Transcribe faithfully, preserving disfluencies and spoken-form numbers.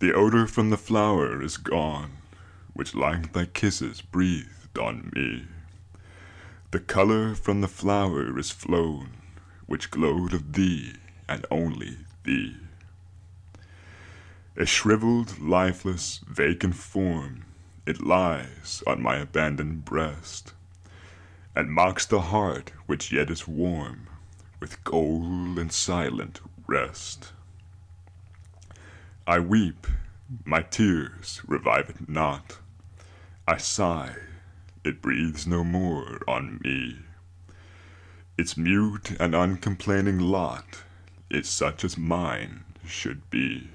The odor from the flower is gone, which like thy kisses breathed on me. The color from the flower is flown, which glowed of thee and only thee. A shriveled, lifeless, vacant form, it lies on my abandoned breast, and mocks the heart which yet is warm with cold and silent rest. I weep, my tears revive it not. I sigh, it breathes no more on me. Its mute and uncomplaining lot is such as mine should be.